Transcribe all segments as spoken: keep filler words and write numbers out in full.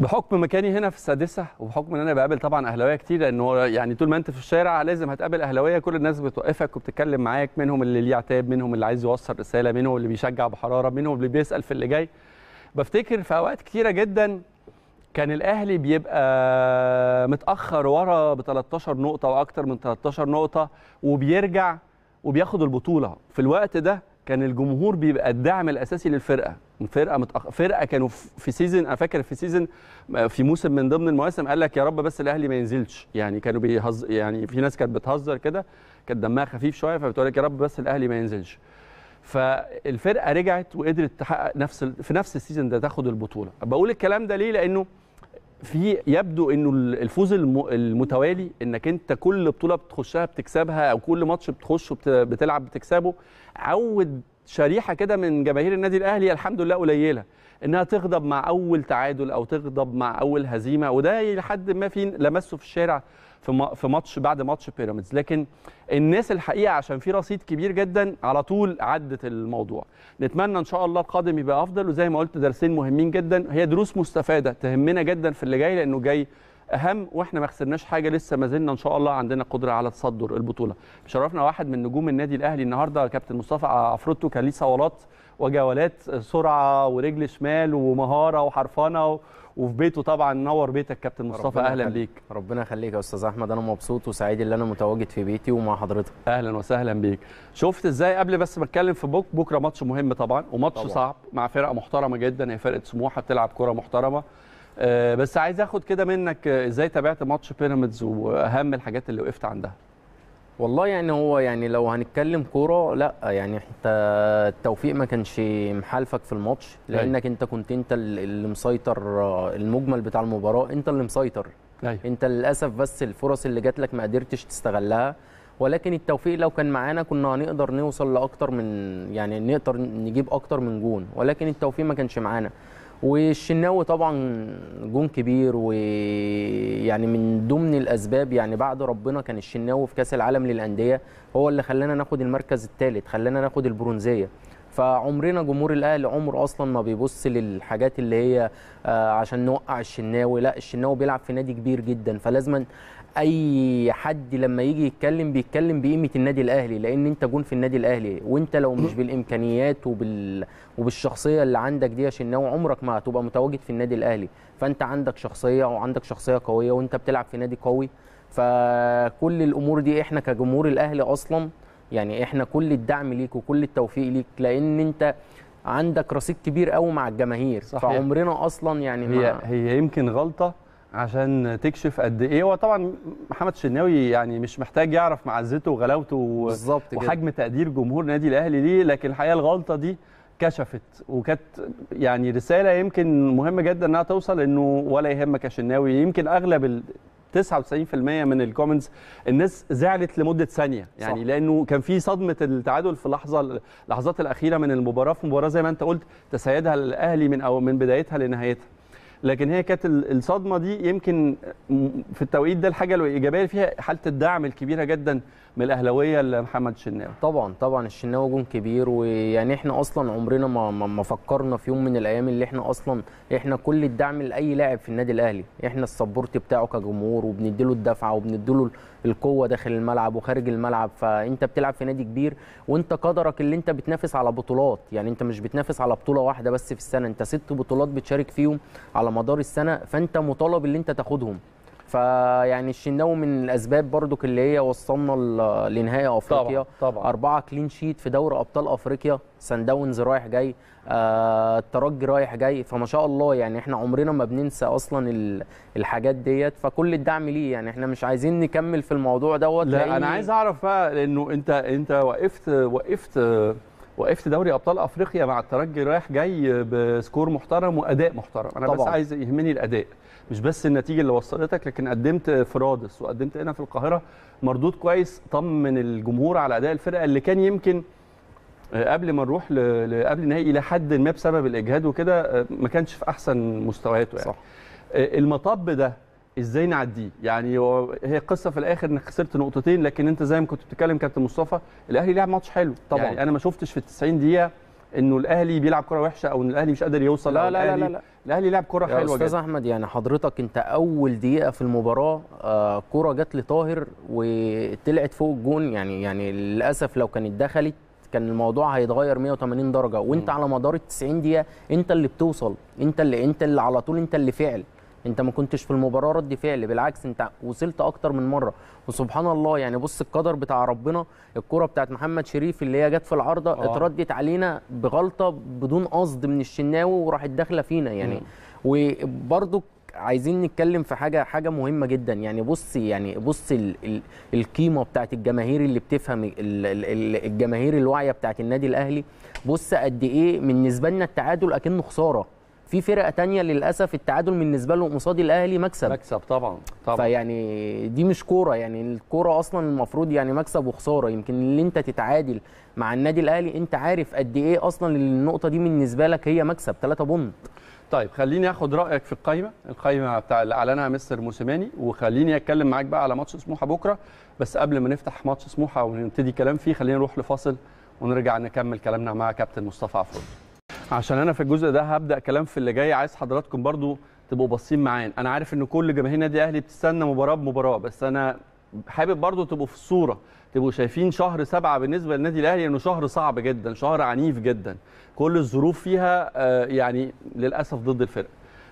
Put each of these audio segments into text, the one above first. بحكم مكاني هنا في السادسه وبحكم ان انا بقابل طبعا اهلاويه كتير، لانه يعني طول ما انت في الشارع لازم هتقابل اهلاويه، كل الناس بتوقفك وبتتكلم معاك، منهم اللي ليه عتاب، منهم اللي عايز يوصل رساله، منهم اللي بيشجع بحراره، منهم اللي بيسال في اللي جاي. بفتكر في اوقات كتيره جدا كان الاهلي بيبقى متاخر ورا ب تلتاشر نقطه واكتر من تلتاشر نقطه وبيرجع وبياخد البطوله. في الوقت ده كان الجمهور بيبقى الدعم الاساسي للفرقه، فرقه متأخ... فرقه كانوا في سيزون، انا فاكر في سيزون في موسم من ضمن المواسم قال لك يا رب بس الاهلي ما ينزلش، يعني كانوا بيهز... يعني في ناس كانت بتهزر كده، كانت دمها خفيف شويه، فبتقول لك يا رب بس الاهلي ما ينزلش. فالفرقه رجعت وقدرت تحقق نفس في نفس السيزون ده تاخد البطوله. بقول الكلام ده ليه؟ لانه في يبدو انه الفوز المتوالي، انك انت كل بطوله بتخشها بتكسبها، او كل ماتش بتخش بتلعب بتكسبه، عود شريحه كده من جماهير النادي الاهلي الحمد لله قليله انها تغضب مع اول تعادل او تغضب مع اول هزيمه، وده لحد ما في لمسه في الشارع في في ماتش بعد ماتش بيراميدز. لكن الناس الحقيقه عشان في رصيد كبير جدا على طول عدت الموضوع. نتمنى ان شاء الله القادم يبقى افضل، وزي ما قلت درسين مهمين جدا، هي دروس مستفاده تهمنا جدا في اللي جاي، لانه جاي اهم، واحنا ما خسرناش حاجه، لسه ما زلنا ان شاء الله عندنا قدره على تصدر البطوله. شرفنا واحد من نجوم النادي الاهلي النهارده، كابتن مصطفى عفروتو، كان ليه صولات وجولات، سرعه ورجل شمال ومهاره وحرفنه، وفي بيته طبعا. نور بيتك كابتن مصطفى، اهلا بيك. ربنا يخليك يا استاذ احمد، انا مبسوط وسعيد ان انا متواجد في بيتي ومع حضرتك. اهلا وسهلا بيك. شفت ازاي قبل بس ما اتكلم في بوك بكره ماتش مهم طبعا، وماتش صعب مع فرقه محترمه جدا، هي فرقه سموحه بتلعب كره محترمه. أه بس عايز اخد كده منك ازاي تابعت ماتش بيراميدز واهم الحاجات اللي وقفت عندها. والله يعني هو يعني لو هنتكلم كوره، لا يعني انت التوفيق ما كانش محالفك في الماتش، لانك انت كنت انت اللي مسيطر المجمل بتاع المباراه، انت اللي مسيطر. أي. انت للاسف بس الفرص اللي جات لك ما قدرتش تستغلها، ولكن التوفيق لو كان معانا كنا هنقدر نوصل لاكتر من، يعني نقدر نجيب اكتر من جون، ولكن التوفيق ما كانش معانا. والشناوي طبعا جون كبير، ويعني من ضمن الاسباب يعني بعد ربنا كان الشناوي في كاس العالم للانديه هو اللي خلانا ناخد المركز الثالث، خلانا ناخد البرونزيه. فعمرنا جمهور الاهلي عمر اصلا ما بيبص للحاجات اللي هي عشان نوقع الشناوي، لا الشناوي بيلعب في نادي كبير جدا، فلازما اي حد لما يجي يتكلم بيتكلم بقيمه النادي الاهلي، لان انت جون في النادي الاهلي، وانت لو مش بالامكانيات وبال وبالشخصيه اللي عندك دي يا شناوي عمرك ما هتبقى متواجد في النادي الاهلي. فانت عندك شخصيه وعندك شخصيه قويه، وانت بتلعب في نادي قوي، فكل الامور دي احنا كجمهور الاهلي اصلا يعني احنا كل الدعم ليك وكل التوفيق ليك، لان انت عندك رصيد كبير قوي مع الجماهير. صحيح. فعمرنا اصلا يعني هي هي يمكن غلطه عشان تكشف قد ايه. وطبعا محمد الشناوي يعني مش محتاج يعرف معزته وغلاوته وحجم تقدير جمهور نادي الاهلي ليه، لكن الحقيقه الغلطه دي كشفت، وكانت يعني رساله يمكن مهمه جدا انها توصل، انه ولا يهمك يا شناوي. يمكن اغلب ال تسعة وتسعين بالمية من الكومنتس الناس زعلت لمده ثانيه يعني. صح. لانه كان في صدمه التعادل في لحظه اللحظات الاخيره من المباراه، في مباراه زي ما انت قلت تسيدها الاهلي من او من بدايتها لنهايتها، لكن هي كانت الصدمه دي يمكن في التوقيت ده الحاجه الايجابيه اللي فيها حاله الدعم الكبيره جدا من الاهلاويه لمحمد الشناوي. طبعا طبعا الشناوي جون كبير، ويعني احنا اصلا عمرنا ما ما فكرنا في يوم من الايام اللي احنا اصلا احنا كل الدعم لاي لاعب في النادي الاهلي، احنا السبورت بتاعه كجمهور، وبنديله الدفعه وبنديله القوه داخل الملعب وخارج الملعب. فانت بتلعب في نادي كبير، وانت قدرك اللي انت بتنافس على بطولات، يعني انت مش بتنافس على بطوله واحده بس في السنه، انت ست بطولات بتشارك فيهم على مدار السنه، فانت مطالب اللي انت تاخدهم. فيعني الشناوي من الاسباب برضك اللي هي وصلنا لنهائي افريقيا، طبعا طبعا. اربعه كلين شيت في دوري ابطال افريقيا، سان داونز رايح جاي، آه الترجي رايح جاي، فما شاء الله يعني احنا عمرنا ما بننسى اصلا الحاجات ديت، فكل الدعم ليه. يعني احنا مش عايزين نكمل في الموضوع دوت. لا انا عايز اعرف بقى، لانه انت انت وقفت وقفت وقفت دوري ابطال افريقيا مع الترجي رايح جاي بسكور محترم واداء محترم. انا طبعا. بس عايز يهمني الاداء، مش بس النتيجه اللي وصلتك، لكن قدمت في رادس وقدمت هنا في القاهره مردود كويس طمن الجمهور على اداء الفرقه، اللي كان يمكن قبل ما نروح قبل نهائي الى حد ما بسبب الاجهاد وكده ما كانش في احسن مستوياته يعني. صح. المطب ده ازاي نعديه؟ يعني هي قصه في الاخر انك خسرت نقطتين، لكن انت زي ما كنت بتتكلم كابتن مصطفى الاهلي لعب ماتش حلو طبعا. يعني انا ما شفتش في التسعين دقيقه انه الاهلي بيلعب كره وحشه، او ان الاهلي مش قادر يوصل، لا لا لا لا الاهلي لعب كره حلوه جدا. استاذ احمد، يعني حضرتك انت اول دقيقه في المباراه آه كره جت لطاهر وطلعت فوق الجون، يعني يعني للاسف لو كانت دخلت كان الموضوع هيتغير مية وتمانين درجه، وانت م. على مدار التسعين دقيقه انت اللي بتوصل، انت اللي انت اللي على طول، انت اللي فعل، انت ما كنتش في المباراه رد فعل، بالعكس انت وصلت اكتر من مره. وسبحان الله، يعني بص القدر بتاع ربنا، الكره بتاعت محمد شريف اللي هي جت في العارضه اتردت علينا بغلطه بدون قصد من الشناوي وراحت داخله فينا يعني. وبرده عايزين نتكلم في حاجه حاجه مهمه جدا، يعني بص يعني بص ال ال القيمه بتاعت الجماهير اللي بتفهم ال ال الجماهير الواعيه بتاعت النادي الاهلي. بص قد ايه بالنسبه لنا التعادل اكنه خساره، في فرقه تانية للاسف التعادل بالنسبه لهم قصاد الاهلي مكسب مكسب طبعا طبعا. فيعني دي مش كوره، يعني الكوره اصلا المفروض يعني مكسب وخساره. يمكن اللي انت تتعادل مع النادي الاهلي انت عارف قد ايه اصلا النقطه دي بالنسبه لك هي مكسب ثلاثة بونت. طيب خليني اخد رايك في القايمه القايمه بتاع اللي اعلنها مستر موسيماني، وخليني اتكلم معاك بقى على ماتش سموحه بكره. بس قبل ما نفتح ماتش سموحه ونبتدي كلام فيه، خلينا نروح لفاصل ونرجع نكمل كلامنا مع كابتن مصطفى عفروتو، عشان انا في الجزء ده هبدا كلام في اللي جاي. عايز حضراتكم برضو تبقوا باصين معانا. انا عارف ان كل جماهير النادي الاهلي بتستنى مباراه بمباراه، بس انا حابب برضو تبقوا في الصوره، تبقوا شايفين شهر سبعة بالنسبه للنادي الاهلي انه شهر صعب جدا، شهر عنيف جدا، كل الظروف فيها يعني للاسف ضد الفرقه.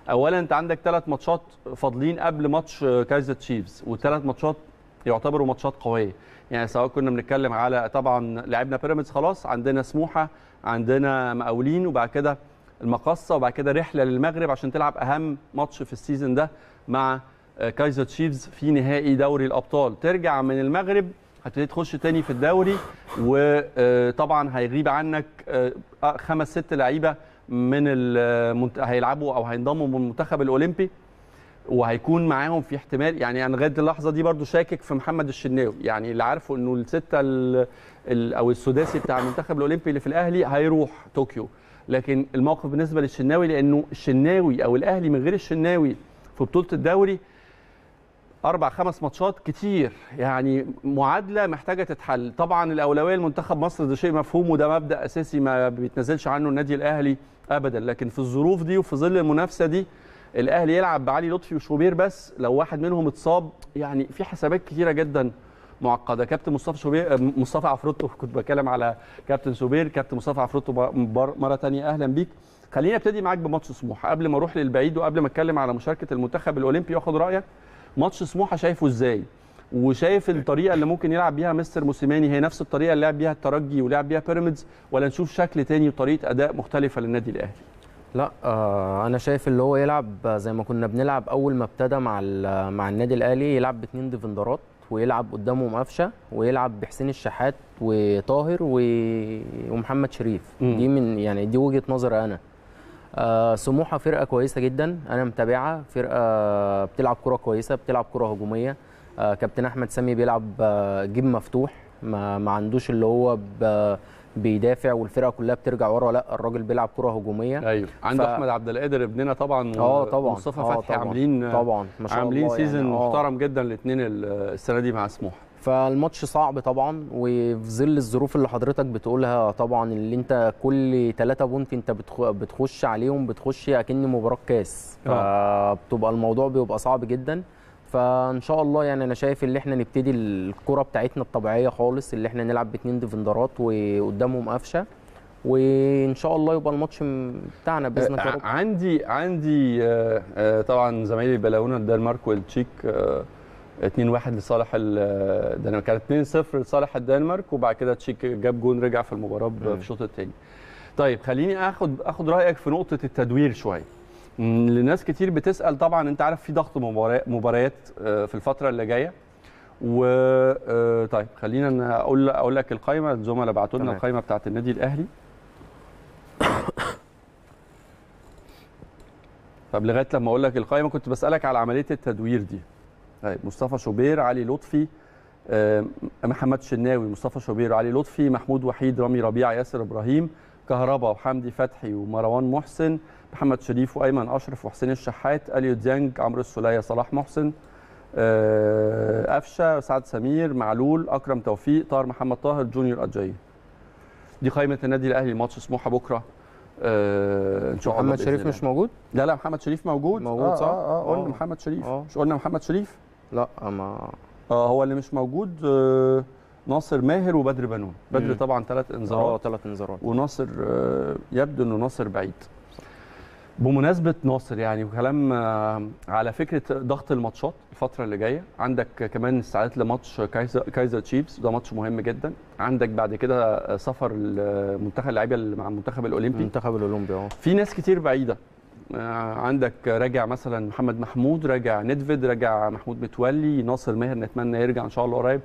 اولا انت عندك ثلاث ماتشات فاضلين قبل ماتش كايزر تشيفز، وثلاث ماتشات يعتبروا ماتشات قويه، يعني سواء كنا بنتكلم على طبعا لعبنا بيراميدز خلاص، عندنا سموحه، عندنا مقاولين، وبعد كده المقصه، وبعد كده رحله للمغرب عشان تلعب اهم ماتش في السيزون ده مع كايزر تشيفز في نهائي دوري الابطال. ترجع من المغرب هتبتدي تخش تاني في الدوري، وطبعا هيغيب عنك خمس ست لعيبه من هيلعبوا او هينضموا من المنتخب الاولمبي، وهيكون معاهم في احتمال، يعني انا لغايه اللحظه دي برضو شاكك في محمد الشناوي، يعني اللي عارفه انه السته او السداسي بتاع المنتخب الاولمبي اللي في الاهلي هيروح طوكيو، لكن الموقف بالنسبه للشناوي لانه الشناوي او الاهلي من غير الشناوي في بطوله الدوري اربع خمس ماتشات كتير، يعني معادله محتاجه تتحل. طبعا الاولويه لمنتخب مصر، ده شيء مفهوم وده مبدا اساسي ما بيتنازلش عنه النادي الاهلي ابدا، لكن في الظروف دي وفي ظل المنافسه دي الاهلي يلعب بعلي لطفي وشوبير بس، لو واحد منهم اتصاب يعني في حسابات كتيره جدا معقده. كابتن مصطفى شوبير مصطفى عفروتو، كنت بتكلم على كابتن شوبير، كابتن مصطفى عفروتو مره ثانيه اهلا بيك. خليني ابتدي معاك بماتش سموحه قبل ما اروح للبعيد، وقبل ما اتكلم على مشاركه المنتخب الاولمبي واخد رايك ماتش سموحه شايفه ازاي، وشايف الطريقه اللي ممكن يلعب بيها مستر موسيماني هي نفس الطريقه اللي لعب بيها الترجي ولعب بيها بيراميدز، ولا نشوف شكل تاني وطريقه اداء مختلفه للنادي الاهلي؟ لا آه انا شايف اللي هو يلعب زي ما كنا بنلعب اول ما ابتدى مع مع النادي الاهلي، يلعب باثنين ديفندرات ويلعب قدامهم أفشة، ويلعب بحسين الشحات وطاهر و... ومحمد شريف. م. دي من يعني دي وجهه نظري انا. آه سموحه فرقه كويسه جدا، انا متابعها، فرقه بتلعب كره كويسه، بتلعب كره هجوميه. آه كابتن احمد سامي بيلعب آه جيم مفتوح، ما, ما عندوش اللي هو بيدافع والفرقه كلها بترجع ورا، لا الراجل بيلعب كره هجوميه. ايوه ف... عنده احمد عبد القادر ابننا طبعا، اه طبعا مصطفى فتحي، عاملين طبعا ما شاء الله عاملين سيزون يعني محترم جدا الاثنين السنه دي مع سموحه. فالماتش صعب طبعا، وفي ظل الظروف اللي حضرتك بتقولها طبعا، اللي انت كل ثلاثة بونت انت بتخش عليهم، بتخش اكن مباراه كاس، فبتبقى الموضوع بيبقى صعب جدا. فان شاء الله يعني انا شايف ان احنا نبتدي الكره بتاعتنا الطبيعيه خالص، اللي احنا نلعب باثنين ديفندرات وقدامهم قفشه، وان شاء الله يبقى الماتش بتاعنا باذن الله. آه عندي عندي آه آه طبعا زمايلي بلاونا الدنمارك والتشيك آه اتنين واحد لصالح الدنمارك، كانت اتنين صفر لصالح الدنمارك، وبعد كده تشيك جاب جون رجع في المباراه في الشوط الثاني. طيب خليني اخد اخد رايك في نقطه التدوير شويه. لناس كتير بتسال طبعا، انت عارف في ضغط مباريات في الفتره اللي جايه، و طيب خلينا اقول اقول لك القايمه، الزملاء بعتوا لنا القايمه بتاعت النادي الاهلي. طب لغايه لما اقول لك القايمه كنت بسالك على عمليه التدوير دي. طيب مصطفى شوبير، علي لطفي، محمد شناوي، مصطفى شوبير، علي لطفي، محمود وحيد، رامي ربيع، ياسر ابراهيم، كهربا وحمدي فتحي ومروان محسن، محمد شريف وايمن اشرف وحسين الشحات، اليو ديانج، عمرو السوليه، صلاح محسن، أفشة، سعد سمير، معلول، اكرم توفيق، طاهر محمد طاهر، جونيور اجاي. دي قائمه النادي الاهلي ماتش سموحه بكره آه ان شاء الله. محمد شريف مش موجود؟ لا لا محمد شريف موجود موجود آه صح؟ اه اه قلنا محمد شريف آه. مش قلنا محمد شريف؟ لا ما اه هو اللي مش موجود آه ناصر ماهر وبدر بنون، بدر طبعا ثلاث انذارات اه ثلاث انذارات وناصر آه يبدو انه ناصر بعيد. بمناسبه ناصر يعني وكلام على فكره ضغط الماتشات الفتره اللي جايه، عندك كمان استعداد لماتش كايزر كايزر تشيفز، ده ماتش مهم جدا. عندك بعد كده سفر المنتخب اللعيبه مع المنتخب الاولمبي المنتخب الاولمبي اه في ناس كتير بعيده، عندك راجع مثلا محمد محمود، راجع ندفيد، راجع محمود متولي، ناصر ماهر نتمنى يرجع ان شاء الله قريب.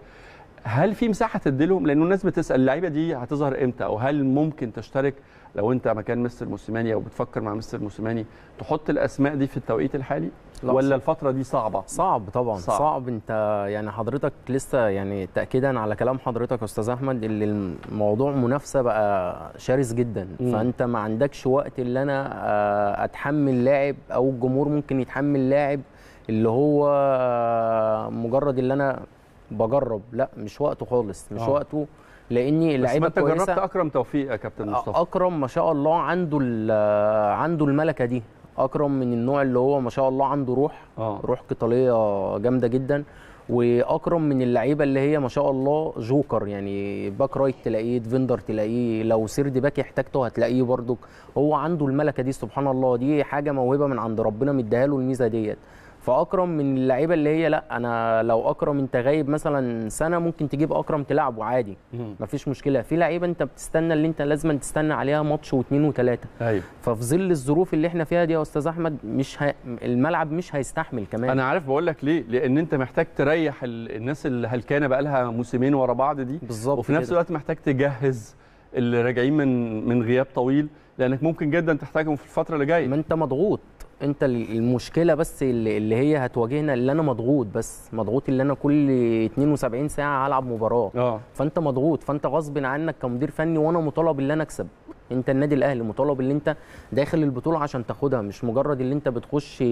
هل في مساحه تديلهم؟ لانه الناس بتسال اللعيبه دي هتظهر امتى، او هل ممكن تشترك لو انت مكان مستر موسيماني او بتفكر مع مستر موسيماني تحط الاسماء دي في التوقيت الحالي؟ ولا الفتره دي صعبه؟ صعب طبعا صعب, صعب انت يعني حضرتك لسه يعني تاكيدا على كلام حضرتك يا استاذ احمد اللي الموضوع منافسه بقى شرس جدا م. فانت ما عندكش وقت اللي انا اتحمل لاعب او الجمهور ممكن يتحمل لاعب اللي هو مجرد اللي انا بجرب، لا مش وقته خالص مش آه. وقته لاني اللعيبه كويسه. بس انت جربت اكرم توفيق يا كابتن مصطفى. اكرم ما شاء الله عنده عنده الملكه دي، اكرم من النوع اللي هو ما شاء الله عنده روح آه. روح قتاليه جامده جدا، واكرم من اللعيبه اللي هي ما شاء الله جوكر، يعني باك رايت تلاقيه، ديفندر تلاقيه، لو سيرد باك احتاجته هتلاقيه برضك، هو عنده الملكه دي سبحان الله، دي حاجه موهبه من عند ربنا مديها له الميزه ديت. فاكرم من اللعيبه اللي هي لا انا لو اكرم انت غايب مثلا سنه ممكن تجيب اكرم تلعبه عادي مفيش مشكله. في لعيبه انت بتستنى اللي انت لازم تستنى عليها ماتش واثنين وثلاثه أيوة. ففي ظل الظروف اللي احنا فيها دي يا استاذ احمد مش ه... الملعب مش هيستحمل كمان. انا عارف بقول لك ليه، لان انت محتاج تريح الناس اللي هلكانه بقى لها موسمين ورا بعض دي بالظبط، وفي نفس الوقت محتاج تجهز اللي راجعين من من غياب طويل، لانك ممكن جدا تحتاجهم في الفتره اللي جايه. ما انت مضغوط، انت المشكله بس اللي هي هتواجهنا اللي انا مضغوط، بس مضغوط اللي انا كل اثنين وسبعين ساعه هلعب مباراه أوه. فانت مضغوط، فانت غصب عنك كمدير فني وانا مطالب اللي انا اكسب. انت النادي الاهلي مطالب اللي انت داخل البطوله عشان تاخدها، مش مجرد اللي انت بتخش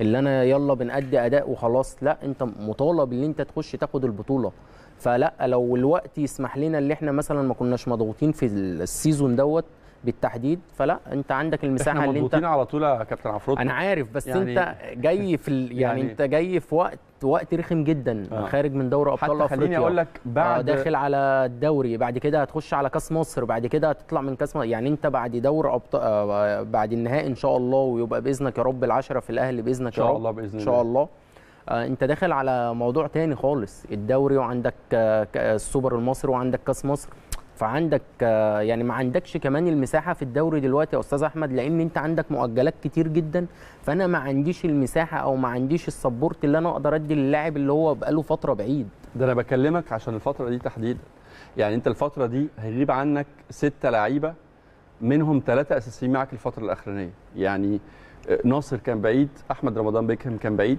اللي انا يلا بنأدي اداء وخلاص، لا انت مطالب اللي انت تخش تاخد البطوله. فلا لو الوقت يسمح لنا اللي احنا مثلا ما كناش مضغوطين في السيزون دوت بالتحديد، فلا انت عندك المساحه اللي انت احنا مضغوطين على طول يا كابتن عفروتو. انا عارف بس يعني انت جاي في ال... يعني, يعني انت جاي في وقت وقت رخم جدا آه. خارج من دوري ابطال افريقيا، حتى خليني اقول لك بعد آه داخل على الدوري، بعد كده هتخش على كاس مصر، بعد كده هتطلع من كاس مصر، يعني انت بعد دوري ابطال آه بعد النهائي ان شاء الله، ويبقى باذنك يا رب العشره في الاهلي باذنك يا رب ان شاء الله باذن الله ان شاء الله. انت داخل على موضوع تاني خالص، الدوري وعندك السوبر المصري وعندك كاس مصر، فعندك يعني ما عندكش كمان المساحه في الدوري دلوقتي يا استاذ احمد، لان انت عندك مؤجلات كتير جدا. فانا ما عنديش المساحه او ما عنديش السبورت اللي انا اقدر ادي للاعب اللي هو بقاله فتره بعيد. ده انا بكلمك عشان الفتره دي تحديدا، يعني انت الفتره دي هيغيب عنك ستة لعيبه منهم ثلاثه اساسيين معك الفتره الاخرانيه، يعني ناصر كان بعيد، احمد رمضان بيكهام كان بعيد،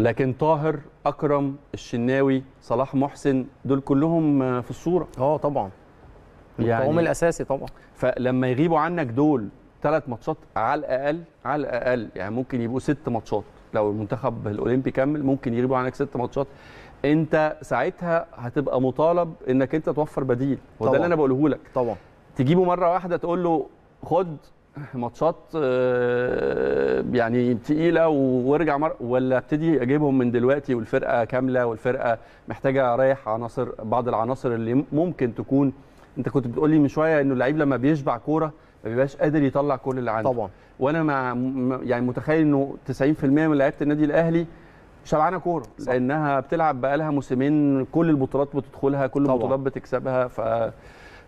لكن طاهر، اكرم، الشناوي، صلاح محسن، دول كلهم في الصوره اه طبعا يعني القوام الاساسي طبعا. فلما يغيبوا عنك دول ثلاث ماتشات على الاقل، على الاقل يعني ممكن يبقوا ست ماتشات لو المنتخب الاولمبي كمل، ممكن يغيبوا عنك ست ماتشات، انت ساعتها هتبقى مطالب انك انت توفر بديل، وده اللي انا بقوله لك. طبعا تجيبه مره واحده تقول له خد ماتشات يعني تقيله وارجع مر... ولا ابتدي اجيبهم من دلوقتي والفرقه كامله، والفرقه محتاجه اريح عناصر، بعض العناصر اللي ممكن تكون انت كنت بتقول لي من شويه انه اللعيب لما بيشبع كوره ما بيبقاش قادر يطلع كل اللي عنده. طبعا وانا مع يعني متخيل انه تسعين في المية من لعيبه النادي الاهلي شبعانه كوره، لانها بتلعب بقالها موسمين، كل البطولات بتدخلها، كل البطولات بتكسبها، ف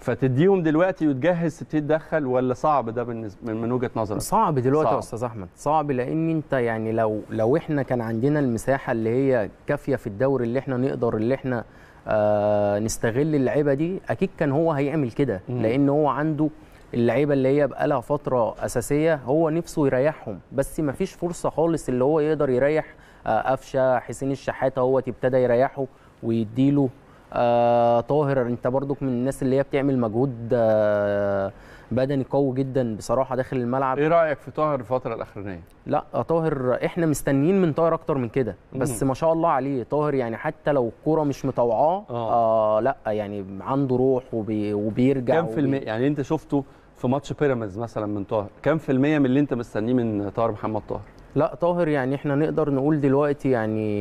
فتديهم دلوقتي وتجهز تبتدي تدخل، ولا صعب ده بالنسبه من وجهه نظرك؟ صعب دلوقتي يا استاذ احمد، صعب لان انت يعني لو لو احنا كان عندنا المساحه اللي هي كافيه في الدوري اللي احنا نقدر اللي احنا آه نستغل اللعيبه دي، اكيد كان هو هيعمل كده، لان هو عنده اللعيبه اللي هي بقى لها فتره اساسيه هو نفسه يريحهم، بس ما فيش فرصه خالص اللي هو يقدر يريح آه أفشة، حسين الشحات هو ابتدى يريحه ويديله آه طاهر. انت برضك من الناس اللي هي بتعمل مجهود آه بدني قوي جدا بصراحه داخل الملعب. ايه رايك في طاهر الفتره الاخرانيه؟ لا طاهر احنا مستنيين من طاهر اكتر من كده، بس مم. ما شاء الله عليه طاهر، يعني حتى لو الكوره مش متوقعاه آه لا يعني عنده روح وبي وبيرجع كام في المية؟ يعني انت شفته في ماتش بيراميدز مثلا من طاهر، كم في المية من اللي انت مستنيه من طاهر محمد طاهر؟ لا طاهر يعني احنا نقدر نقول دلوقتي يعني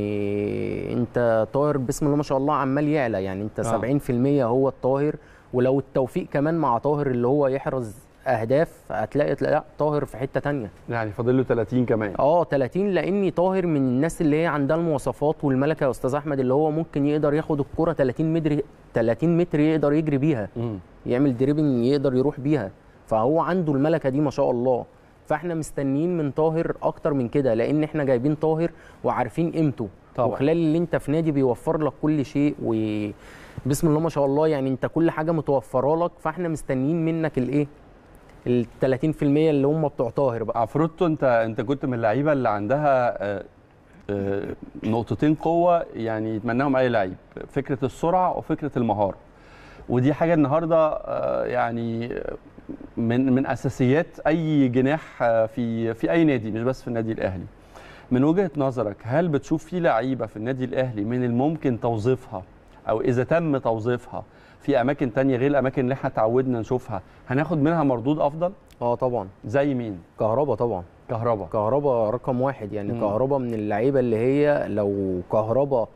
انت طاهر بسم الله ما شاء الله عمال يعلى، يعني انت آه. سبعين في المية هو الطاهر، ولو التوفيق كمان مع طاهر اللي هو يحرز اهداف هتلاقي لا طاهر في حته ثانيه، يعني فاضل له ثلاثين كمان. اه ثلاثين، لاني طاهر من الناس اللي هي عندها المواصفات والملكه يا استاذ احمد، اللي هو ممكن يقدر ياخد الكره ثلاثين متر ثلاثين متر يقدر يجري بيها، م. يعمل دريبنج يقدر يروح بيها، فهو عنده الملكه دي ما شاء الله. فاحنا مستنيين من طاهر اكتر من كده، لان احنا جايبين طاهر وعارفين قيمته، وخلال اللي انت في نادي بيوفر لك كل شيء وبسم الله ما شاء الله، يعني انت كل حاجه متوفره لك، فاحنا مستنيين منك الايه ال ثلاثين في المية اللي هم بتوع طاهر بقى. عفروتو انت انت كنت من اللعيبه اللي عندها نقطتين قوه يعني يتمناهم اي لعيب، فكره السرعه وفكره المهاره، ودي حاجه النهارده يعني من من اساسيات اي جناح في في اي نادي، مش بس في النادي الاهلي. من وجهه نظرك هل بتشوف في لعيبه في النادي الاهلي من الممكن توظيفها، او اذا تم توظيفها في اماكن تانية غير الاماكن اللي احنا اتعودنا نشوفها هناخد منها مردود افضل؟ اه طبعا. زي مين؟ كهربا طبعا. كهربا كهربا رقم واحد يعني. مم. كهربا من اللعيبه اللي هي لو كهربا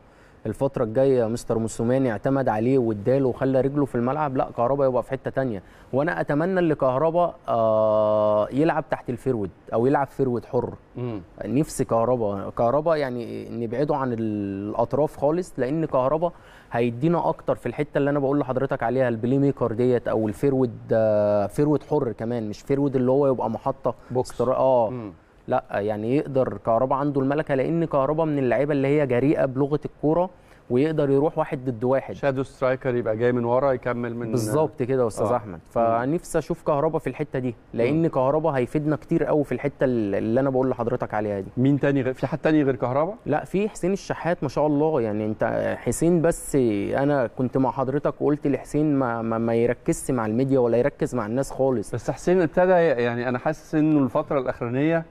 الفتره الجايه مستر موسيماني اعتمد عليه واداله وخلى رجله في الملعب، لا كهربا يبقى في حته تانية، وانا اتمنى ان كهربا آه يلعب تحت الفيرود او يلعب فيرود حر. مم. نفسي كهربا كهربا يعني نبعده عن الاطراف خالص، لان كهربا هيدينا اكتر في الحته اللي انا بقول لحضرتك عليها، البلاي ميكر ديت او الفيرود، آه فيرود حر كمان، مش فيرود اللي هو يبقى محطه بوكس. اه مم. لا يعني يقدر كهربا عنده الملكه، لان كهربا من اللعيبه اللي هي جريئه بلغه الكوره ويقدر يروح واحد ضد واحد، شادو سترايكر يبقى جاي من ورا يكمل من بالظبط كده يا استاذ آه. احمد، فنفسي اشوف كهربا في الحته دي، لان كهربا هيفيدنا كتير قوي في الحته اللي انا بقول لحضرتك عليها دي. مين تاني غير... في حد تاني غير كهربا؟ لا في حسين الشحات ما شاء الله، يعني انت حسين بس انا كنت مع حضرتك وقلت لحسين ما ما, ما يركزش مع الميديا ولا يركز مع الناس خالص، بس حسين ابتدى يعني انا حاسس انه الفتره الاخرانيه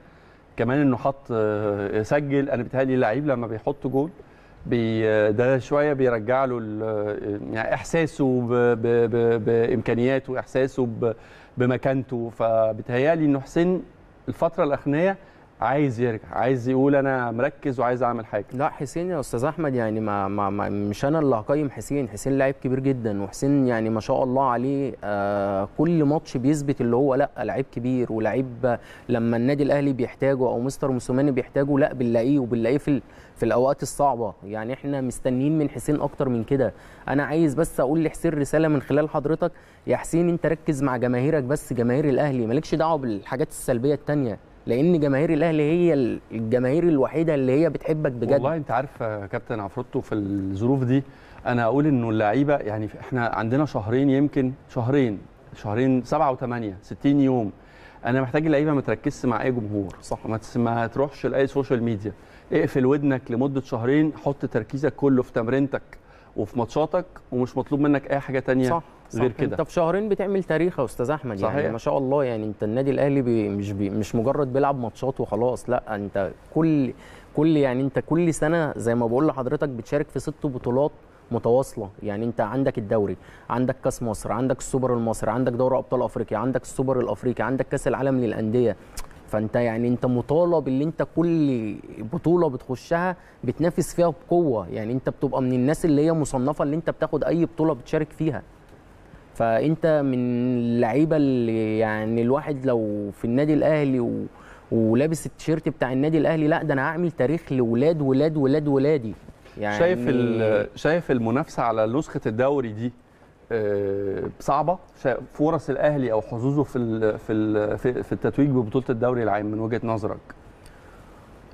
كمان انه حط سجل، انا بيتهيألي اللعيب لما بيحط جول بي ده شويه بيرجع له يعني احساسه ب ب ب بامكانياته واحساسه بمكانته، فبيتهيألي انه حسين الفتره الاخرانيه عايز يرجع، عايز يقول انا مركز وعايز اعمل حاجه. لا حسين يا استاذ احمد يعني ما, ما, ما مش انا اللي هقيم حسين، حسين لاعب كبير جدا، وحسين يعني ما شاء الله عليه آه كل ماتش بيثبت اللي هو لا لاعب كبير ولاعب لما النادي الاهلي بيحتاجه او مستر موسيماني بيحتاجه لا بنلاقيه، وبنلاقيه في في الاوقات الصعبه، يعني احنا مستنيين من حسين اكتر من كده. انا عايز بس اقول لحسين رساله من خلال حضرتك، يا حسين انت ركز مع جماهيرك بس، جماهير الاهلي مالكش دعوه بالحاجات السلبيه الثانيه، لان جماهير الاهلي هي الجماهير الوحيده اللي هي بتحبك بجد. والله انت عارف يا كابتن عفروتو في الظروف دي انا اقول انه اللعيبه يعني احنا عندنا شهرين، يمكن شهرين شهرين سبعة وثمانية ستين يوم، انا محتاج اللعيبه ما تركزش مع اي جمهور، صح، ما تروحش لاي سوشيال ميديا، اقفل ودنك لمده شهرين، حط تركيزك كله في تمرينتك وفي ماتشاتك، ومش مطلوب منك اي حاجه ثانيه صح غير كده. انت في شهرين بتعمل تاريخ يا استاذ احمد، صحيح. يعني ما شاء الله يعني انت النادي الاهلي بي مش بي مش مجرد بيلعب ماتشات وخلاص، لا انت كل كل يعني انت كل سنه زي ما بقول لحضرتك بتشارك في ست بطولات متواصله، يعني انت عندك الدوري، عندك كاس مصر، عندك السوبر المصري، عندك دوري ابطال افريقيا، عندك السوبر الافريقي، عندك كاس العالم للانديه، فانت يعني انت مطالب اللي انت كل بطوله بتخشها بتنافس فيها بقوه، يعني انت بتبقى من الناس اللي هي مصنفه اللي انت بتاخد اي بطوله بتشارك فيها، فانت من اللعيبه اللي يعني الواحد لو في النادي الاهلي و... ولابس التيشيرت بتاع النادي الاهلي، لا ده انا هعمل تاريخ لاولاد ولاد ولاد ولادي. يعني شايف شايف المنافسه على نسخه الدوري دي صعبه، فرص الاهلي او حظوظه في في في التتويج ببطوله الدوري العام من وجهه نظرك؟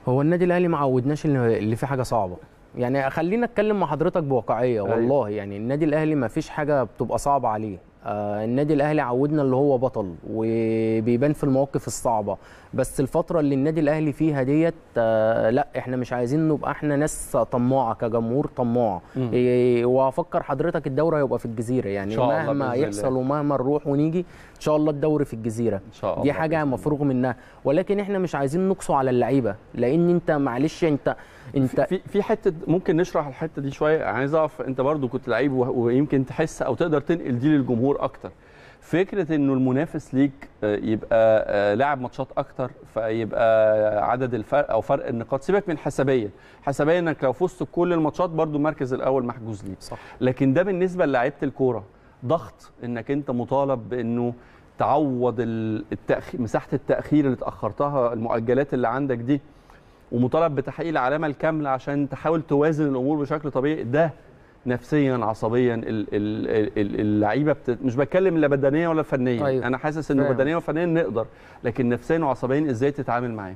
هو النادي الاهلي ما عودناش اللي فيه حاجه صعبه، يعني خلينا اتكلم مع حضرتك بواقعيه والله، يعني النادي الاهلي ما فيش حاجه بتبقى صعبه عليه، آه النادي الاهلي عودنا اللي هو بطل وبيبان في المواقف الصعبه، بس الفتره اللي النادي الاهلي فيها ديت آه لا احنا مش عايزين نبقى احنا ناس طماعه كجمهور طماعه، إيه وافكر حضرتك الدوري هيبقى في الجزيره، يعني مهما يحصل ومهما نروح ونيجي ان شاء الله الدوري في الجزيره، إن شاء الله دي حاجه مفروغ منها، ولكن احنا مش عايزين نقصوا على اللعيبه، لان انت معلش انت انت في في حته ممكن نشرح الحته دي شويه، عايز اعرف انت برضو كنت لعيب ويمكن تحس او تقدر تنقل دي للجمهور اكتر، فكره انه المنافس ليك يبقى لاعب ماتشات اكتر، فيبقى عدد الفرق او فرق النقاط، سيبك من الحسابيه، حسابيه انك لو فزت بكل الماتشات برضو المركز الاول محجوز ليك، صح. لكن ده بالنسبه للاعيبه الكوره ضغط، انك انت مطالب بانه تعوض التأخير، مساحه التاخير اللي اتاخرتها، المؤجلات اللي عندك دي، ومطالب بتحقيق العلامه الكامله عشان تحاول توازن الامور بشكل طبيعي. ده نفسيا عصبيا اللعيبه بت... مش بتكلم لا بدنيا ولا فنيا، أيوة. انا حاسس انه بدنيا وفنيا نقدر، لكن نفسيا وعصبيا ازاي تتعامل معاه؟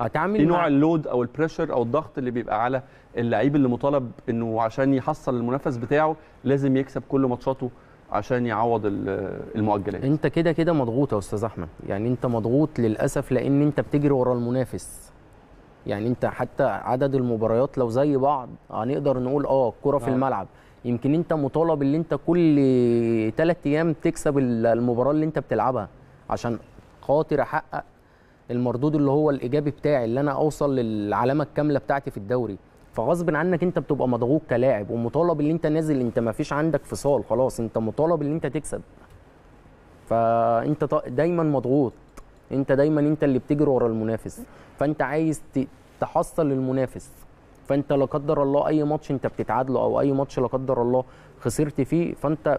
اتعامل ايه نوع مع... اللود او البريشر او الضغط اللي بيبقى على اللعيب اللي مطالب انه عشان يحصل المنافس بتاعه لازم يكسب كل ماتشاته عشان يعوض المؤجلات. انت كده كده مضغوط يا استاذ احمد، يعني انت مضغوط للاسف لان انت بتجري ورا المنافس. يعني انت حتى عدد المباريات لو زي بعض هنقدر نقول اه الكره في الملعب، يمكن انت مطالب ان انت كل ثلاث ايام تكسب المباراه اللي انت بتلعبها عشان خاطر احقق المردود اللي هو الايجابي بتاعي، اللي انا اوصل للعلامه الكامله بتاعتي في الدوري. فغصب عنك انت بتبقى مضغوط كلاعب ومطالب ان انت نازل، انت ما فيش عندك فصال خلاص، انت مطالب ان انت تكسب. فانت دايما مضغوط، انت دايما انت اللي بتجري ورا المنافس، فانت عايز تحصل للمنافس. فانت لا قدر الله اي ماتش انت بتتعادله او اي ماتش لا قدر الله خسرت فيه، فانت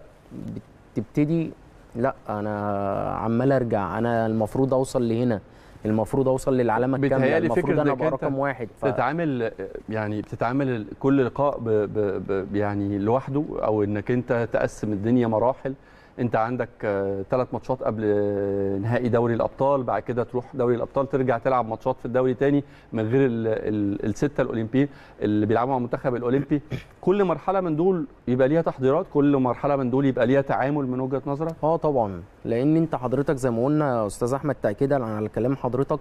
بتبتدي لا انا عمال ارجع، انا المفروض اوصل لهنا، المفروض اوصل للعلامه الكامله، المفروض انا ابقى رقم واحد. ف... بتتعامل يعني بتتعامل كل لقاء ب... ب... ب... يعني لوحده، او انك انت تقسم الدنيا مراحل. انت عندك ثلاث ماتشات قبل نهائي دوري الابطال، بعد كده تروح دوري الابطال، ترجع تلعب ماتشات في الدوري تاني من غير السته الاولمبي اللي بيلعبوا مع المنتخب الاولمبي. كل مرحله من دول يبقى ليها تحضيرات، كل مرحله من دول يبقى ليها تعامل من وجهه نظرك. اه طبعا، لان انت حضرتك زي ما قلنا يا استاذ احمد تاكيدا على كلام حضرتك،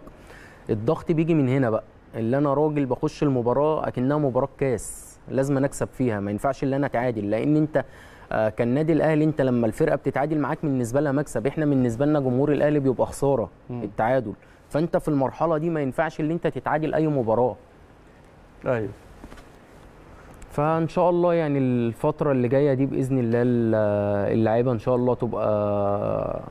الضغط بيجي من هنا بقى، اللي انا راجل بخش المباراه اكنها مباراه كاس، لازم انا اكسب فيها، ما ينفعش ان انا اتعادل. لان انت كان نادي الاهلي انت لما الفرقه بتتعادل معاك بالنسبه لها مكسب، احنا بالنسبه لنا جمهور الاهلي بيبقى خساره التعادل. فانت في المرحله دي ما ينفعش ان انت تتعادل اي مباراه. ايوه. فان شاء الله يعني الفتره اللي جايه دي باذن الله اللعيبه ان شاء الله تبقى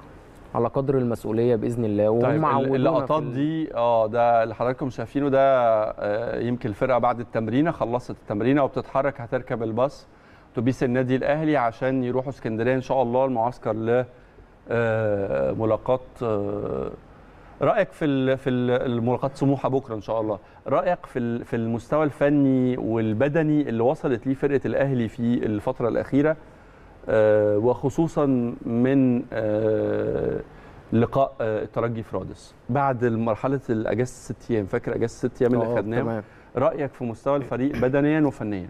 على قدر المسؤوليه باذن الله. وهم عودونا اللقطات دي، اه ده اللي حضراتكم شايفينه ده، آه يمكن الفرقه بعد التمرينه خلصت التمرينه وبتتحرك، هتركب الباص اتوبيس النادي الاهلي عشان يروحوا اسكندريه ان شاء الله المعسكر لملاقات. رايك في في الملاقات سموحه بكره ان شاء الله، رايك في في المستوى الفني والبدني اللي وصلت ليه فرقه الاهلي في الفتره الاخيره، وخصوصا من لقاء الترجي في رادس بعد مرحله الاجازه الست ايام، فاكر اجازه الست ايام اللي خدناها؟ رايك في مستوى الفريق بدنيا وفنيا؟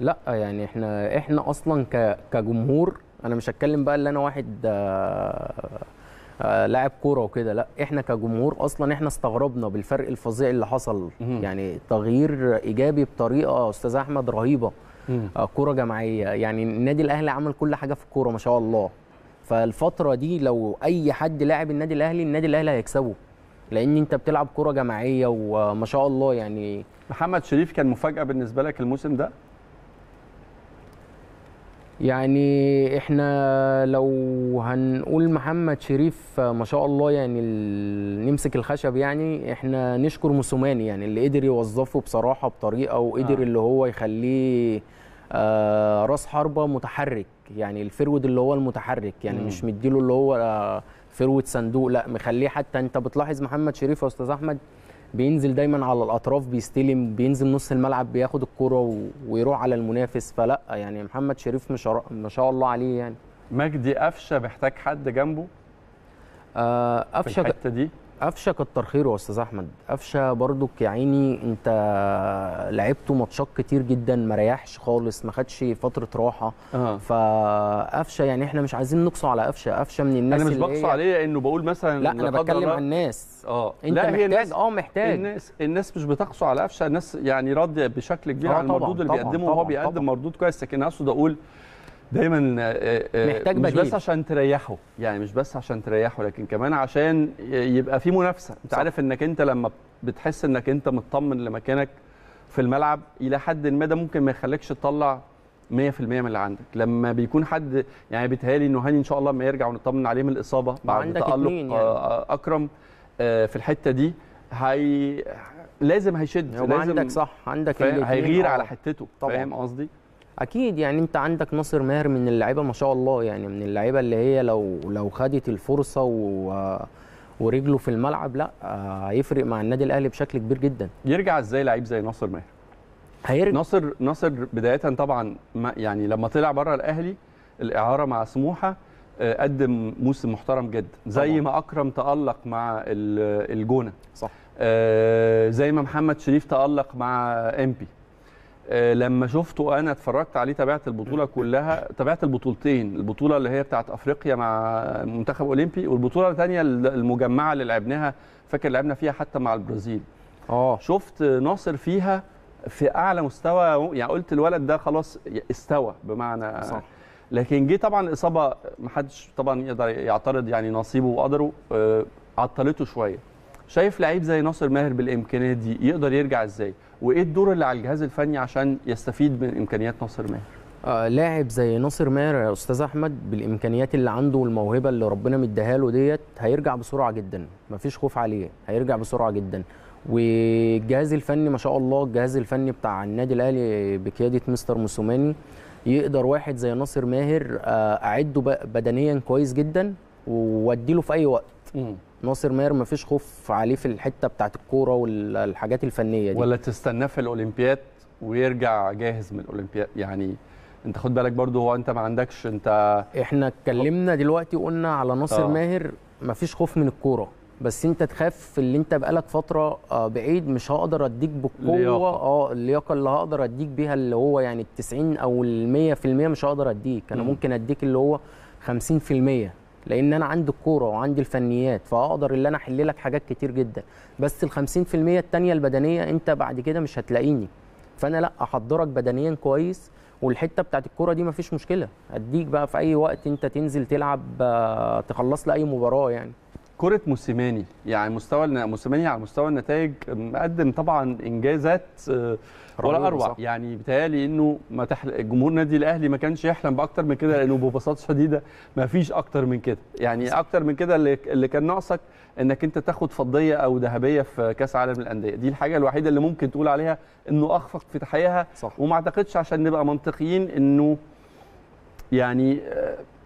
لا يعني احنا احنا اصلا كجمهور، انا مش هتكلم بقى اللي انا واحد لاعب كوره وكده، لا احنا كجمهور اصلا احنا استغربنا بالفرق الفظيع اللي حصل. يعني تغيير ايجابي بطريقه استاذ احمد رهيبه، كوره جماعيه. يعني النادي الاهلي عمل كل حاجه في الكوره ما شاء الله. فالفتره دي لو اي حد لاعب النادي الاهلي النادي الاهلي هيكسبه، لان انت بتلعب كوره جماعيه وما شاء الله. يعني محمد شريف كان مفاجاه بالنسبه لك الموسم ده؟ يعني احنا لو هنقول محمد شريف ما شاء الله يعني نمسك الخشب، يعني احنا نشكر موسيماني يعني اللي قدر يوظفه بصراحه بطريقه، وقدر آه. اللي هو يخليه آه راس حربه متحرك، يعني الفرود اللي هو المتحرك، يعني مم. مش مديله اللي هو آه فرود صندوق، لا مخليه. حتى انت بتلاحظ محمد شريف يا استاذ احمد بينزل دايما على الاطراف، بيستلم، بينزل نص الملعب بياخد الكرة ويروح على المنافس. فلا يعني محمد شريف ما شاء الله عليه. يعني مجدي أفشة محتاج حد جنبه آه أفشة في الحتة دي؟ أفشة كتر خيره يا استاذ احمد، أفشة برضك يا عيني انت لعبته ماتشات كتير جدا ما ريحش خالص، ما خدش فتره راحه. آه. فأفشة يعني احنا مش عايزين نقصوا على أفشة، أفشة من الناس انا مش بقص عليه انه بقول مثلا، لا انا بتكلم عن الناس. اه انت لا، هي محتاج، اه محتاج. الناس الناس مش بتقصوا على أفشة، الناس يعني راضيه بشكل كبير آه عن المردود اللي بيقدمه، وهو بيقدم مردود كويس. لكن اقصد اقول دايما محتاج بديل، مش بس عشان تريحه، يعني مش بس عشان تريحه، لكن كمان عشان يبقى في منافسه. انت صح. عارف انك انت لما بتحس انك انت مطمن لمكانك في الملعب الى حد ما، ده ممكن ما يخليكش تطلع مية في المية من اللي عندك. لما بيكون حد يعني بيتهيألي انه هاني ان شاء الله ما يرجع ونطمن عليه من الاصابه بعد تألق يعني. اكرم في الحته دي هي لازم هيشد لازم عندك صح عندك هيغير على حتته فاهم قصدي؟ اكيد يعني انت عندك ناصر ماهر من اللعيبه ما شاء الله يعني من اللعيبه اللي هي لو لو خدت الفرصه و... ورجله في الملعب لا هيفرق مع النادي الاهلي بشكل كبير جدا. يرجع ازاي لعيب زي ناصر ماهر؟ هيرجع ناصر ناصر بدايه طبعا يعني لما طلع بره الاهلي الاعاره مع سموحه قدم موسم محترم جدا زي طبعا. ما اكرم تألق مع الجونه صح آه زي ما محمد شريف تألق مع امبي آه لما شفته انا اتفرجت عليه تابعت البطوله كلها تابعت البطولتين البطوله اللي هي بتاعت افريقيا مع منتخب اولمبي والبطوله الثانيه المجمعه اللي لعبناها فاكر لعبنا فيها حتى مع البرازيل اه شفت ناصر فيها في اعلى مستوى يعني قلت الولد ده خلاص استوى بمعنى صح. لكن جه طبعا الاصابه محدش طبعا يقدر يعترض يعني نصيبه وقدره آه عطلته شويه. شايف لعيب زي ناصر ماهر بالامكانيات دي يقدر يرجع ازاي؟ وايه الدور اللي على الجهاز الفني عشان يستفيد من امكانيات ناصر ماهر؟ آه لاعب زي ناصر ماهر يا استاذ احمد بالامكانيات اللي عنده والموهبه اللي ربنا مديها له ديت هيرجع بسرعه جدا، مفيش خوف عليه، هيرجع بسرعه جدا. والجهاز الفني ما شاء الله الجهاز الفني بتاع النادي الاهلي بقياده مستر موسيماني يقدر واحد زي ناصر ماهر اعده بدنيا كويس جدا واديله في اي وقت. م. ناصر ماهر ما فيش خوف عليه في الحته بتاعه الكوره والحاجات الفنيه دي ولا تستناه في الاولمبياد ويرجع جاهز من الاولمبياد يعني انت خد بالك برضه هو انت ما عندكش انت احنا اتكلمنا دلوقتي وقلنا على ناصر آه. ماهر ما فيش خوف من الكوره بس انت تخاف اللي انت بقالك فتره بعيد مش هقدر اديك بالقوه اه اللياقه اللي هقدر اديك بيها اللي هو يعني ال تسعين او ال مية في المية مش هقدر اديك انا م. ممكن اديك اللي هو خمسين في المية لان انا عندي الكوره وعندي الفنيات فاقدر اللي انا احل لك حاجات كتير جدا بس ال خمسين في المية الثانيه البدنيه انت بعد كده مش هتلاقيني فانا لا احضرك بدنيا كويس والحته بتاعت الكوره دي مفيش مشكله اديك بقى في اي وقت انت تنزل تلعب تخلص لي اي مباراه يعني كرة موسيماني يعني مستوى موسيماني على مستوى النتائج مقدم طبعا انجازات ولا اروع صح. يعني بيتهيألي انه ما تحلق جمهور نادي الاهلي ما كانش يحلم باكتر من كده لانه ببساطه شديده ما فيش اكتر من كده يعني صح. اكتر من كده اللي, اللي كان ناقصك انك انت تاخد فضيه او ذهبيه في كاس عالم الانديه دي الحاجه الوحيده اللي ممكن تقول عليها انه اخفق في تحقيقها وما اعتقدش عشان نبقى منطقيين انه يعني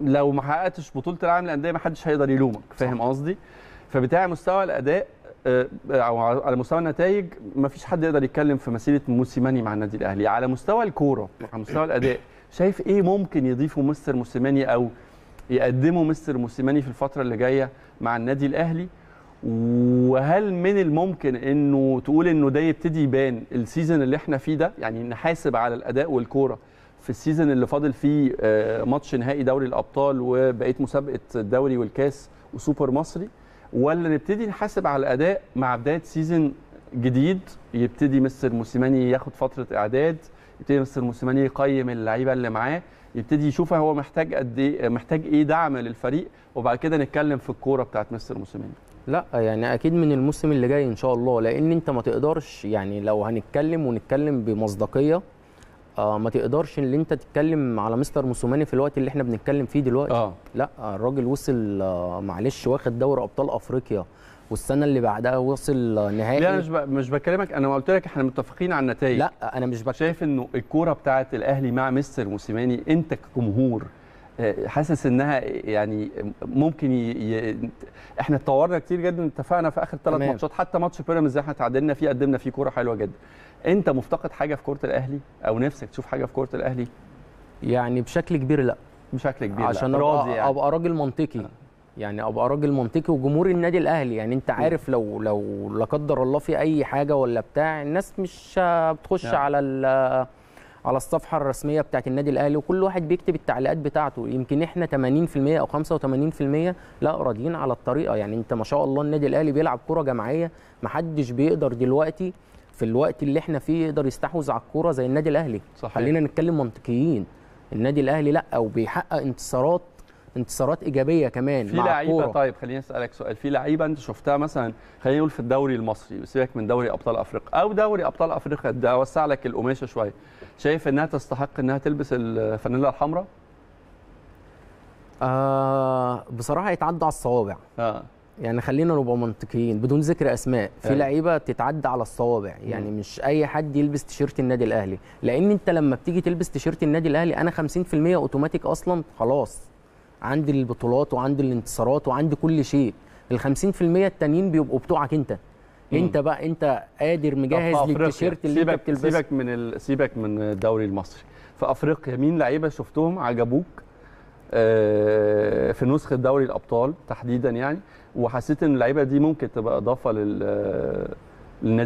لو ما حققتش بطوله العالم للانديه ما حدش هيقدر يلومك فاهم قصدي؟ فبتاع مستوى الاداء او على مستوى النتائج ما فيش حد يقدر يتكلم في مسيره موسيماني مع النادي الاهلي، على مستوى الكوره على مستوى الاداء شايف ايه ممكن يضيفه مستر موسيماني او يقدمه مستر موسيماني في الفتره اللي جايه مع النادي الاهلي؟ وهل من الممكن انه تقول انه ده يبتدي يبان السيزون اللي احنا فيه ده يعني نحاسب على الاداء والكوره في السيزون اللي فاضل فيه ماتش نهائي دوري الابطال وبقيه مسابقه الدوري والكاس وسوبر مصري ولا نبتدي نحاسب على الاداء مع بدايه سيزون جديد يبتدي مستر موسيماني ياخد فتره اعداد يبتدي مستر موسيماني يقيم اللعيبه اللي معاه يبتدي يشوف هو محتاج قد ايه محتاج ايه دعم للفريق وبعد كده نتكلم في الكوره بتاعت مستر موسيماني؟ لا يعني اكيد من الموسم اللي جاي ان شاء الله لان انت ما تقدرش يعني لو هنتكلم ونتكلم بمصداقيه آه ما تقدرش ان انت تتكلم على مستر موسيماني في الوقت اللي احنا بنتكلم فيه دلوقتي آه. لا الراجل وصل آه معلش واخد دوري ابطال افريقيا والسنه اللي بعدها وصل آه نهائي لا مش ب... مش بكلمك انا ما قلت لك احنا متفقين على النتائج لا انا مش بك... شايف انه الكوره بتاعه الاهلي مع مستر موسيماني انت كجمهور حاسس انها يعني ممكن ي... احنا اتطورنا كتير جدا اتفقنا في اخر ثلاث ماتشات حتى ماتش بيراميدز احنا تعادلنا فيه قدمنا فيه كوره حلوه جدا. انت مفتقد حاجه في كوره الاهلي او نفسك تشوف حاجه في كوره الاهلي؟ يعني بشكل كبير لا بشكل كبير عشان لا. راضي يعني. ابقى راجل منطقي آه. يعني ابقى راجل منطقي وجمهور النادي الاهلي يعني انت عارف لو لو لا قدر الله في اي حاجه ولا بتاع الناس مش بتخش يعني. على ال على الصفحه الرسميه بتاعت النادي الاهلي وكل واحد بيكتب التعليقات بتاعته يمكن احنا ثمانين في المية او خمسة وثمانين في المية لا راضيين على الطريقه يعني انت ما شاء الله النادي الاهلي بيلعب كره جماعيه ما حدش بيقدر دلوقتي في الوقت اللي احنا فيه يقدر يستحوذ على الكره زي النادي الاهلي صحيح. خلينا نتكلم منطقيين النادي الاهلي لا وبيحقق انتصارات انتصارات ايجابيه كمان في لعيبه. طيب خليني اسالك سؤال، في لعيبه انت شفتها مثلا خلينا نقول في الدوري المصري، سيبك من دوري ابطال افريقيا او دوري ابطال افريقيا ده وسع لك القماشه شويه، شايف انها تستحق انها تلبس الفانيلا الحمراء؟ آه بصراحه يتعدى على الصوابع. اه يعني خلينا نبقى منطقيين بدون ذكر اسماء، في لعيبه بتتعدى على الصوابع، يعني مش اي حد يلبس تيشيرت النادي الاهلي، لان انت لما بتيجي تلبس تيشيرت النادي الاهلي انا خمسين في المية اوتوماتيك اصلا خلاص عندي البطولات وعندي الانتصارات وعندي كل شيء، ال خمسين في المية التانيين بيبقوا بتوعك انت. مم. انت بقى انت قادر مجهز للتيشيرت اللي انت بتلبسه. سيبك من سيبك من الدوري المصري، في افريقيا مين لعيبه شفتهم عجبوك في نسخه دوري الابطال تحديدا يعني، وحسيت ان اللعيبه دي ممكن تبقى اضافه للنادي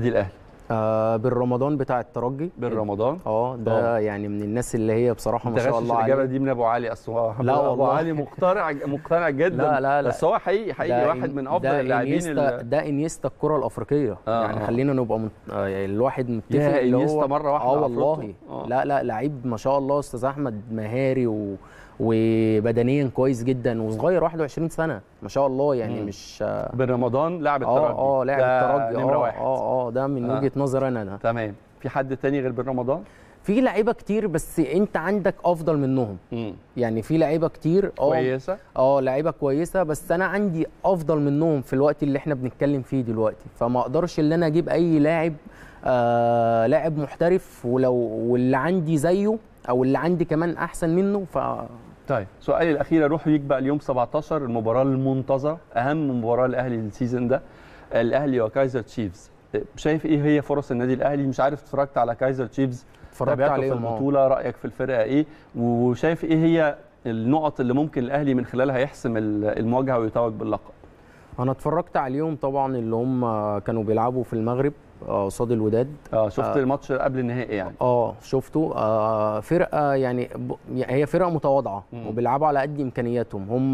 الاهلي؟ آه بالرمضان بتاع الترجي. بالرمضان اه ده طبعا. يعني من الناس اللي هي بصراحه ما شاء الله عليه. الاجابه دي من ابو علي، اصلا ابو علي مقتنع مقتنع جدا. لا لا لا بس هو حقيقي حقيقي واحد من افضل اللاعبين. ده انيستا الكره الافريقيه. آه يعني آه. خلينا نبقى من... آه يعني الواحد متفق اللي هو انيستا مره واحده. اه والله آه. لا لا لعيب ما شاء الله استاذ احمد، مهاري و... وبدنيا كويس جدا وصغير واحد وعشرين سنة ما شاء الله يعني. مم. مش بالرمضان لاعب الترجي. اه اه لاعب الترجي نمره واحد. اه اه ده من آه. وجهة نظر انا ده. تمام، في حد تاني غير بالرمضان؟ في لعيبه كتير بس انت عندك افضل منهم. مم. يعني في لعيبه كتير اه كويسه اه لعيبه كويسه بس انا عندي افضل منهم في الوقت اللي احنا بنتكلم فيه دلوقتي، فما اقدرش ان انا اجيب اي لاعب آه لاعب محترف ولو واللي عندي زيه او اللي عندي كمان احسن منه. ف طيب سؤالي الاخير اروح ليك بقى، اليوم سبعتاشر المباراه المنتظره، اهم مباراه الاهلي السيزون ده، الاهلي وكايزر تشيفز، شايف ايه هي فرص النادي الاهلي؟ مش عارف اتفرجت على كايزر تشيفز، اتفرجت عليه في البطوله، رايك في الفرقه ايه وشايف ايه هي النقط اللي ممكن الاهلي من خلالها يحسم المواجهه ويتوج باللقب؟ انا اتفرجت عليهم طبعا اللي هم كانوا بيلعبوا في المغرب قصاد الوداد. اه شفت آه الماتش قبل النهائي يعني. اه شفته. آه فرقه يعني ب... هي فرقه متواضعه وبيلعبوا على قد امكانياتهم هم،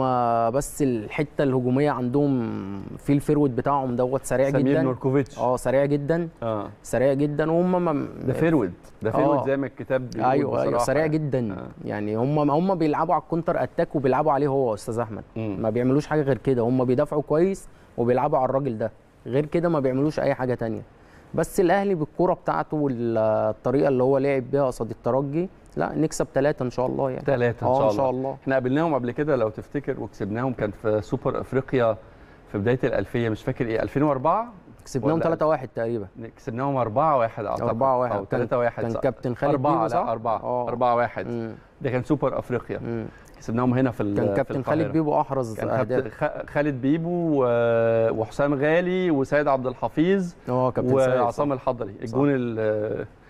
بس الحته الهجوميه عندهم في الفيرود بتاعهم دوت سريع جدا. سمير نوركوفيتش اه سريع جدا. اه سريع جدا وهم ما... ده فيرود ده فيرود آه. زي ما الكتاب بيقول. ايوه ايوه سريع جدا. آه. يعني هم هم بيلعبوا على الكونتر اتاك وبيلعبوا عليه هو استاذ احمد. مم. ما بيعملوش حاجه غير كده، هم بيدافعوا كويس وبيلعبوا على الراجل ده، غير كده ما بيعملوش اي حاجه ثانيه. بس الاهلي بالكوره بتاعته والطريقه اللي هو لعب بيها قصاد الترجي لا نكسب ثلاثه ان شاء الله يعني. ثلاثه ان شاء الله. ان شاء الله احنا قابلناهم قبل كده لو تفتكر وكسبناهم، كان في سوبر افريقيا في بدايه الالفيه، مش فاكر ايه ألفين وأربعة كسبناهم ثلاثة واحد تقريبا. كسبناهم أربعة واحد اعتقد أو ثلاثة واحد كان كابتن خالد بيبو صح؟ أربعة أربعة واحد ده كان سوبر افريقيا. مم. كسبناهم هنا في القاهره. كان كابتن خالد بيبو احرز اهداف. خالد بيبو وحسام غالي وسيد عبد الحفيظ وعصام الحضري الجون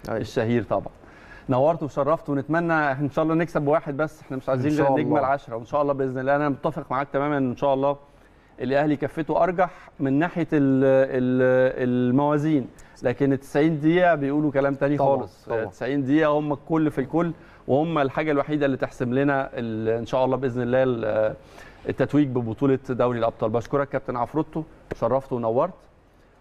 الشهير طبعا. نورت وشرفت، ونتمنى ان شاء الله نكسب بواحد بس، احنا مش عايزين غير نجمل عشرة وان شاء الله باذن الله. انا متفق معاك تماما ان شاء الله الاهلي كفته ارجح من ناحيه الموازين، لكن التسعين دقيقه بيقولوا كلام تاني خالص. تسعين دقيقه هم الكل في الكل، وهم الحاجه الوحيده اللي تحسم لنا ان شاء الله باذن الله التتويج ببطوله دوري الابطال. بشكرك كابتن عفروتو، شرفت ونورت،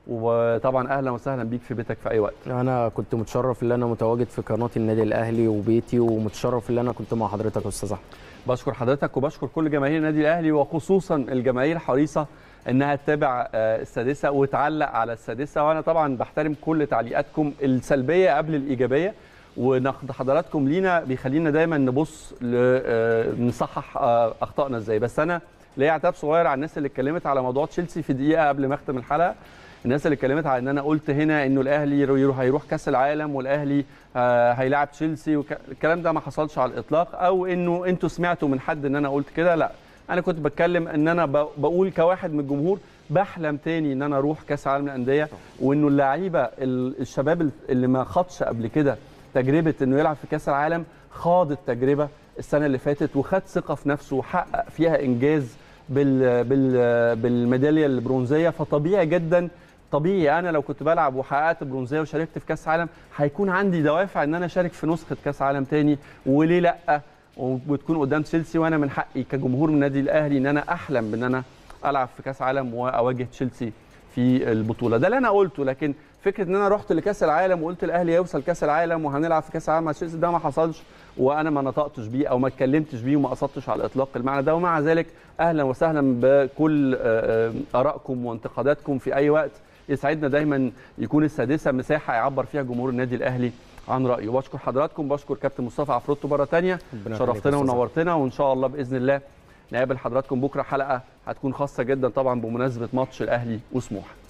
وطبعا اهلا وسهلا بيك في بيتك في اي وقت. انا كنت متشرف ان انا متواجد في قناه النادي الاهلي وبيتي، ومتشرف ان انا كنت مع حضرتك يا استاذ احمد. بشكر حضرتك وبشكر كل جماهير النادي الاهلي، وخصوصا الجماهير الحريصه انها تتابع السادسه وتعلق على السادسه، وانا طبعا بحترم كل تعليقاتكم السلبيه قبل الايجابيه، ونقد حضراتكم لينا بيخلينا دايما نبص نصحح اخطائنا ازاي. بس انا ليا عتاب صغير على الناس اللي اتكلمت على موضوع تشيلسي في دقيقه قبل ما اختم الحلقه، الناس اللي اتكلمت على ان انا قلت هنا انه الاهلي يروح هيروح كاس العالم والاهلي هيلاعب تشيلسي، والكلام ده ما حصلش على الاطلاق، او انه انتوا سمعتوا من حد ان انا قلت كده، لا انا كنت بتكلم ان انا بقول كواحد من الجمهور بحلم تاني ان انا اروح كاس العالم للانديه، وانه اللعيبه الشباب اللي ما خاضش قبل كده تجربه انه يلعب في كاس العالم خاض التجربه السنه اللي فاتت وخد ثقه في نفسه وحقق فيها انجاز بال بال بالميداليه البرونزيه، فطبيعي جدا طبيعي انا لو كنت بلعب وحققت برونزيه وشاركت في كاس عالم هيكون عندي دوافع ان انا اشارك في نسخه كاس عالم تاني، وليه لا، وتكون قدام تشيلسي، وانا من حقي كجمهور من النادي الاهلي ان انا احلم بان انا العب في كاس عالم واواجه تشيلسي في البطوله. ده اللي انا قلته، لكن فكره ان انا رحت لكاس العالم وقلت الاهلي هيوصل كاس العالم وهنلعب في كاس العالم مع تشيلسي، ده ما حصلش وانا ما نطقتش بيه او ما اتكلمتش بيه وما قصدتش على الاطلاق المعنى ده. ومع ذلك اهلا وسهلا بكل ارائكم وانتقاداتكم في اي وقت، يسعدنا دايما يكون السادسه مساحه يعبر فيها جمهور النادي الاهلي عن رايه. بشكر حضراتكم، بشكر كابتن مصطفى عفروتو مره ثانيه، شرفتنا ونورتنا، وان شاء الله باذن الله نقابل حضراتكم بكره، حلقه هتكون خاصه جدا طبعا بمناسبه ماتش الاهلي وسموحه.